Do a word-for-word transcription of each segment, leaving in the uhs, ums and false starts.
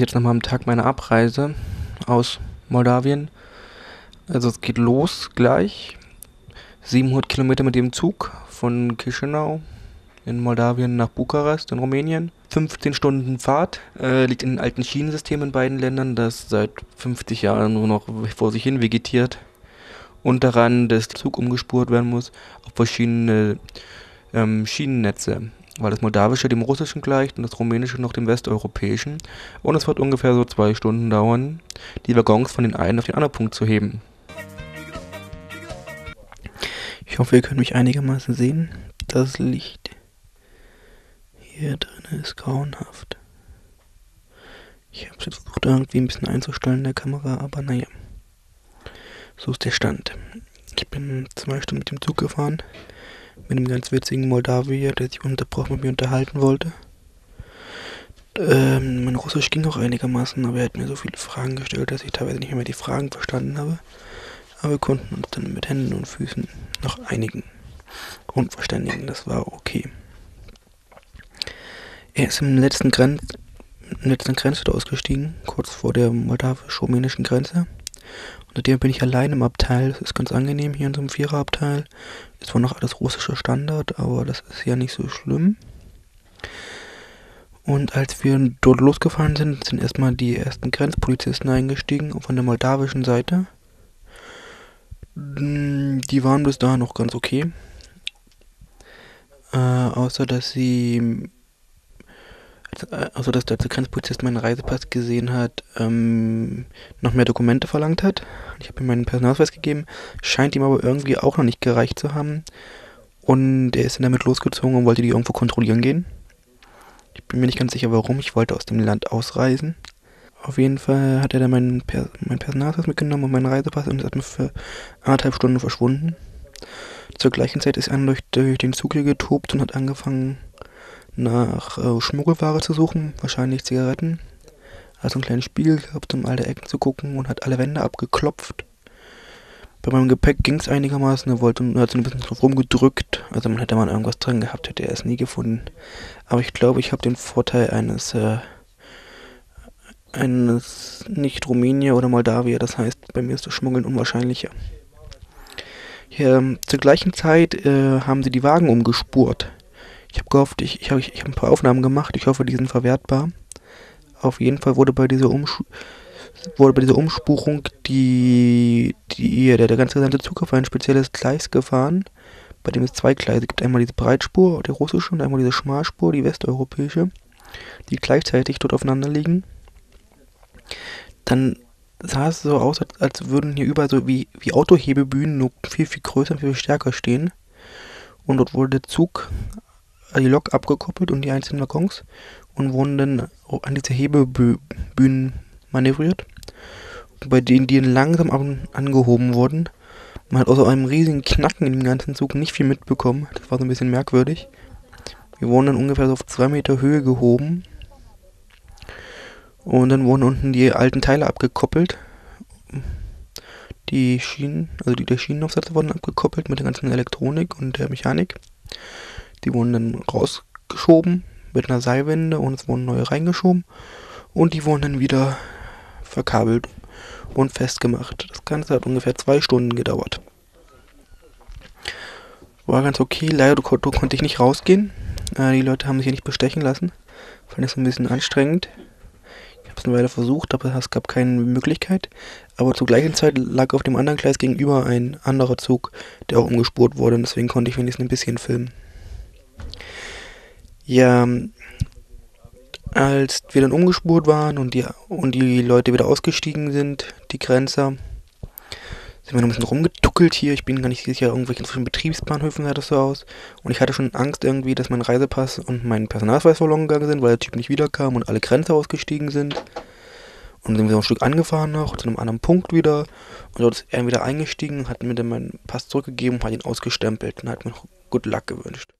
ich jetzt nochmal am Tag meiner Abreise aus Moldawien. Also es geht los gleich. siebenhundert Kilometer mit dem Zug von Chisinau in Moldawien nach Bukarest in Rumänien. fünfzehn Stunden Fahrt, äh, liegt in den alten Schienensystemen in beiden Ländern, das seit fünfzig Jahren nur noch vor sich hin vegetiert. Und daran, dass der Zug umgespurt werden muss auf verschiedene ähm, Schienennetze, weil das Moldawische dem Russischen gleicht und das Rumänische noch dem Westeuropäischen. Und es wird ungefähr so zwei Stunden dauern, die Waggons von den einen auf den anderen Punkt zu heben. Ich hoffe, ihr könnt mich einigermaßen sehen. Das Licht hier drin ist grauenhaft. Ich habe es jetzt versucht, irgendwie ein bisschen einzustellen in der Kamera, aber naja. So ist der Stand. Ich bin zwei Stunden mit dem Zug gefahren, mit einem ganz witzigen Moldawier, der sich unterbrochen mit mir unterhalten wollte. Ähm, mein Russisch ging auch einigermaßen, aber er hat mir so viele Fragen gestellt, dass ich teilweise nicht mehr die Fragen verstanden habe. Aber wir konnten uns dann mit Händen und Füßen noch einigen und verständigen, das war okay. Er ist im letzten Grenz, im letzten Grenzort ausgestiegen, kurz vor der moldawisch-rumänischen Grenze. Unter dem bin ich allein im Abteil, das ist ganz angenehm hier in so einem Viererabteil. Ist wohl noch alles russischer Standard, aber das ist ja nicht so schlimm. Und als wir dort losgefahren sind, sind erstmal die ersten Grenzpolizisten eingestiegen, von der moldawischen Seite. Die waren bis dahin noch ganz okay. Äh, außer dass sie... Also, dass der Grenzpolizist meinen Reisepass gesehen hat, ähm, noch mehr Dokumente verlangt hat. Ich habe ihm meinen Personalausweis gegeben, scheint ihm aber irgendwie auch noch nicht gereicht zu haben. Und er ist dann damit losgezogen und wollte die irgendwo kontrollieren gehen. Ich bin mir nicht ganz sicher, warum. Ich wollte aus dem Land ausreisen. Auf jeden Fall hat er dann meinen, per meinen Personalausweis mitgenommen und meinen Reisepass und ist erstmal für anderthalb Stunden verschwunden. Zur gleichen Zeit ist er durch, durch den Zug hier getobt und hat angefangen, nach äh, Schmuggelware zu suchen, wahrscheinlich Zigaretten. Also einen kleinen Spiegel gehabt, um alle Ecken zu gucken und hat alle Wände abgeklopft. Bei meinem Gepäck ging es einigermaßen, er wollte, hat so ein bisschen drauf rumgedrückt. Also man hätte mal irgendwas drin gehabt, hätte er es nie gefunden. Aber ich glaube, ich habe den Vorteil eines, äh, eines Nicht-Rumänier oder Moldawier. Das heißt, bei mir ist das Schmuggeln unwahrscheinlicher. Hier, zur gleichen Zeit äh, haben sie die Wagen umgespurt. Ich habe gehofft, ich, ich habe ich hab ein paar Aufnahmen gemacht, ich hoffe, die sind verwertbar. Auf jeden Fall wurde bei dieser, Umsch wurde bei dieser Umspuchung die, die, der, der ganze gesamte Zug auf ein spezielles Gleis gefahren, bei dem es zwei Gleise gibt. Einmal diese Breitspur, die russische, und einmal diese Schmalspur, die westeuropäische, die gleichzeitig dort aufeinander liegen. Dann sah es so aus, als, als würden hier überall so wie, wie Autohebebühnen, nur viel, viel größer und viel stärker stehen. Und dort wurde der Zug... die Lok abgekoppelt und die einzelnen Waggons und wurden dann an diese Hebebühnen manövriert, bei denen die langsam an, angehoben wurden. Man hat außer einem riesigen Knacken in dem ganzen Zug nicht viel mitbekommen, das war so ein bisschen merkwürdig. Wir wurden dann ungefähr so auf zwei Meter Höhe gehoben und dann wurden unten die alten Teile abgekoppelt. Die Schienen, also die der Schienenaufsätze wurden abgekoppelt mit der ganzen Elektronik und der Mechanik. Die wurden dann rausgeschoben mit einer Seilwinde und es wurden neue reingeschoben und die wurden dann wieder verkabelt und festgemacht. Das Ganze hat ungefähr zwei Stunden gedauert. War ganz okay, leider kon konnte ich nicht rausgehen. Äh, die Leute haben mich hier nicht bestechen lassen. Fand ich so ein bisschen anstrengend. Ich habe es eine Weile versucht, aber es gab keine Möglichkeit. Aber zur gleichen Zeit lag auf dem anderen Gleis gegenüber ein anderer Zug, der auch umgespurt wurde und deswegen konnte ich wenigstens ein bisschen filmen. Ja, als wir dann umgespurt waren und die, und die Leute wieder ausgestiegen sind, die Grenzer, sind wir noch ein bisschen rumgetuckelt hier. Ich bin gar nicht sicher, irgendwelchen Betriebsbahnhöfen sah das so aus. Und ich hatte schon Angst irgendwie, dass mein Reisepass und mein Personalausweis verloren gegangen sind, weil der Typ nicht wiederkam und alle Grenzer ausgestiegen sind. Und dann sind wir so ein Stück angefahren noch, zu einem anderen Punkt wieder. Und dort ist er wieder eingestiegen, hat mir dann meinen Pass zurückgegeben und hat ihn ausgestempelt und hat mir noch Good Luck gewünscht.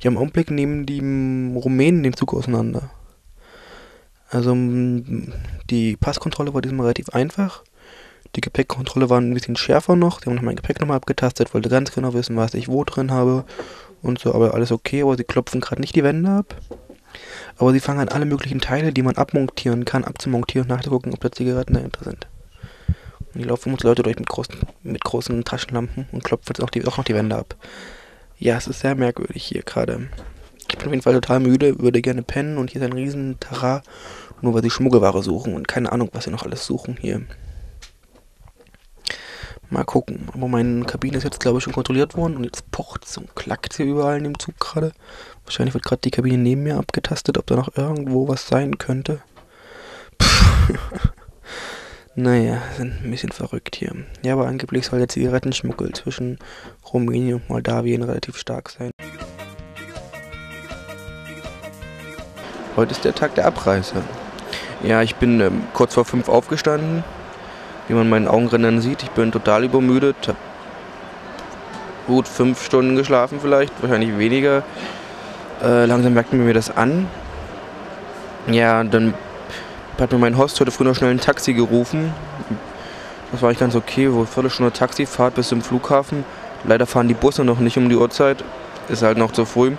Ja, im Augenblick nehmen die Rumänen den Zug auseinander. Also die Passkontrolle war diesmal relativ einfach. Die Gepäckkontrolle war ein bisschen schärfer noch. Die haben noch mein Gepäck nochmal abgetastet, wollte ganz genau wissen, was ich wo drin habe und so, aber alles okay, aber sie klopfen gerade nicht die Wände ab. Aber sie fangen an, alle möglichen Teile, die man abmontieren kann, abzumontieren und nachzugucken, ob da Zigaretten dahinter sind. Und die laufen uns Leute durch mit großen, mit großen Taschenlampen und klopfen auch, die, auch noch die Wände ab. Ja, es ist sehr merkwürdig hier gerade. Ich bin auf jeden Fall total müde, würde gerne pennen und hier ist ein riesen Terrain, nur weil sie Schmuggelware suchen und keine Ahnung, was sie noch alles suchen hier. Mal gucken, aber meine Kabine ist jetzt, glaube ich, schon kontrolliert worden und jetzt pocht's und klackt hier überall in dem Zug gerade. Wahrscheinlich wird gerade die Kabine neben mir abgetastet, ob da noch irgendwo was sein könnte. Puh. Naja, sind ein bisschen verrückt hier. Ja, aber angeblich soll der Zigarettenschmuggel zwischen Rumänien und Moldawien relativ stark sein. Heute ist der Tag der Abreise. Ja, ich bin ähm, kurz vor fünf aufgestanden. Wie man meinen Augenrändern sieht, ich bin total übermüdet, habe gut fünf Stunden geschlafen vielleicht, wahrscheinlich weniger. Äh, langsam merkt man mir das an. Ja, dann hat mir mein Host heute früh noch schnell ein Taxi gerufen. Das war eigentlich ganz okay, wo Viertelstunde Taxifahrt bis zum Flughafen. Leider fahren die Busse noch nicht um die Uhrzeit, ist halt noch zu früh.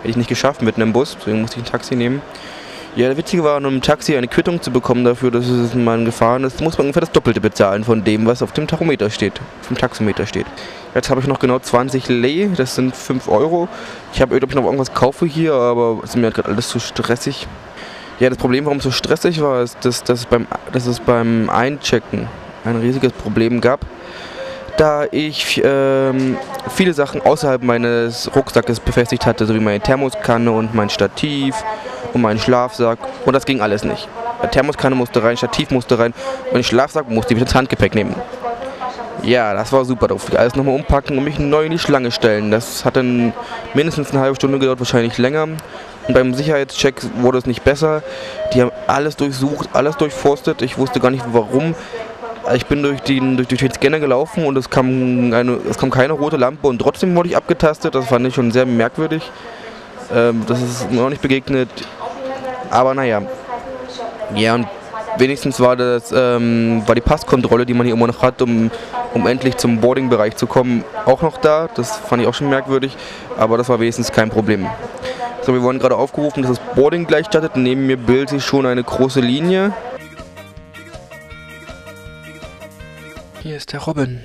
Hätte ich nicht geschafft mit einem Bus, deswegen musste ich ein Taxi nehmen. Ja, der Witzige war, um im Taxi eine Quittung zu bekommen dafür, dass es mal gefahren ist, muss man ungefähr das Doppelte bezahlen von dem, was auf dem Tachometer steht, auf dem Taxometer steht. Jetzt habe ich noch genau zwanzig Lei, das sind fünf Euro. Ich habe überlegt, ob ich noch irgendwas kaufe hier, aber es ist mir gerade alles zu stressig. Ja, das Problem, warum es so stressig war, ist, dass, dass, beim, dass es beim Einchecken ein riesiges Problem gab, da ich ähm, viele Sachen außerhalb meines Rucksacks befestigt hatte, so wie meine Thermoskanne und mein Stativ und meinen Schlafsack, und das ging alles nicht. Die Thermoskanne musste rein, Stativ musste rein und den Schlafsack musste ich ins Handgepäck nehmen. Ja, das war super doof. Alles nochmal umpacken und mich neu in die Schlange stellen. Das hat dann mindestens eine halbe Stunde gedauert, wahrscheinlich länger. Und beim Sicherheitscheck wurde es nicht besser. Die haben alles durchsucht, alles durchforstet. Ich wusste gar nicht warum. Ich bin durch den, durch den Scanner gelaufen und es kam, eine, es kam keine rote Lampe und trotzdem wurde ich abgetastet. Das fand ich schon sehr merkwürdig. Ähm, das ist mir noch nicht begegnet. Aber naja, ja, und wenigstens war das ähm, war die Passkontrolle, die man hier immer noch hat, um, um endlich zum Boardingbereich zu kommen, auch noch da. Das fand ich auch schon merkwürdig, aber das war wenigstens kein Problem. So, wir wurden gerade aufgerufen, dass das Boarding gleich startet. Neben mir bildet sich schon eine große Linie. Hier ist der Robin.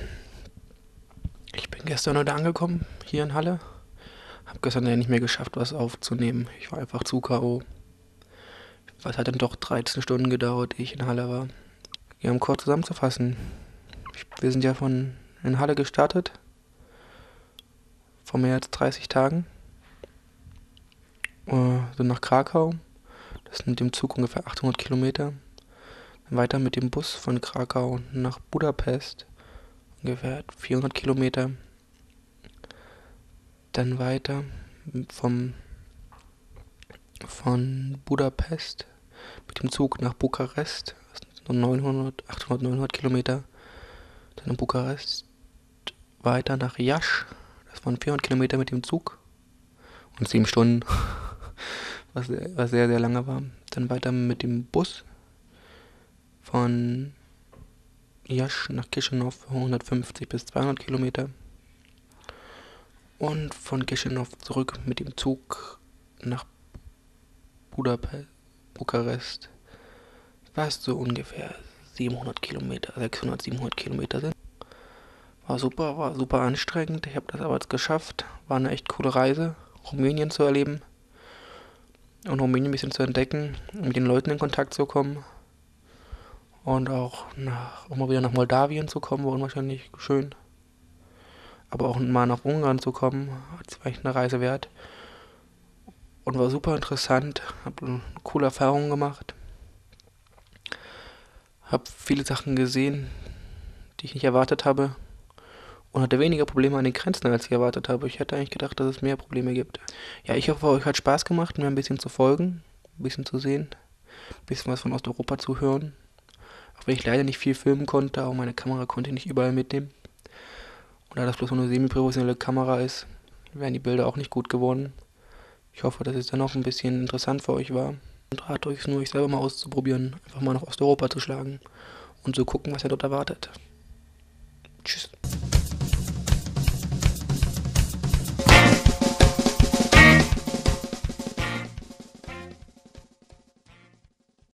Ich bin gestern heute angekommen, hier in Halle. Hab gestern ja nicht mehr geschafft, was aufzunehmen. Ich war einfach zu K O Was hat denn doch dreizehn Stunden gedauert, ehe ich in Halle war. Ja, um kurz zusammenzufassen. Ich, wir sind ja von in Halle gestartet. Vor mehr als dreißig Tagen. Uh, sind nach Krakau. Das sind mit dem Zug ungefähr achthundert Kilometer. Dann weiter mit dem Bus von Krakau nach Budapest. Ungefähr vierhundert Kilometer. Dann weiter vom... von Budapest mit dem Zug nach Bukarest, das sind neunhundert, achthundert, neunhundert Kilometer, dann in Bukarest weiter nach Jasch, das waren vierhundert Kilometer mit dem Zug und sieben Stunden, was, was sehr, sehr lange war. Dann weiter mit dem Bus von Jasch nach Chisinau hundertfünfzig bis zweihundert Kilometer und von Chisinau zurück mit dem Zug nach Budapest, Bukarest, was so ungefähr siebenhundert Kilometer, sechshundert, siebenhundert Kilometer sind. War super, war super anstrengend. Ich habe das aber jetzt geschafft. War eine echt coole Reise, Rumänien zu erleben und Rumänien ein bisschen zu entdecken, mit den Leuten in Kontakt zu kommen und auch, nach, auch mal wieder nach Moldawien zu kommen, war unwahrscheinlich schön. Aber auch mal nach Ungarn zu kommen, das war echt eine Reise wert. Und war super interessant, habe eine coole Erfahrung gemacht, habe viele Sachen gesehen, die ich nicht erwartet habe und hatte weniger Probleme an den Grenzen, als ich erwartet habe. Ich hätte eigentlich gedacht, dass es mehr Probleme gibt. Ja, ich hoffe, euch hat Spaß gemacht, mir ein bisschen zu folgen, ein bisschen zu sehen, ein bisschen was von Osteuropa zu hören. Auch wenn ich leider nicht viel filmen konnte, auch meine Kamera konnte ich nicht überall mitnehmen. Und da das bloß eine semi-professionelle Kamera ist, wären die Bilder auch nicht gut geworden. Ich hoffe, dass es dann auch ein bisschen interessant für euch war. Und rate euch nur, euch selber mal auszuprobieren, einfach mal nach Osteuropa zu schlagen und zu gucken, was ihr dort erwartet. Tschüss.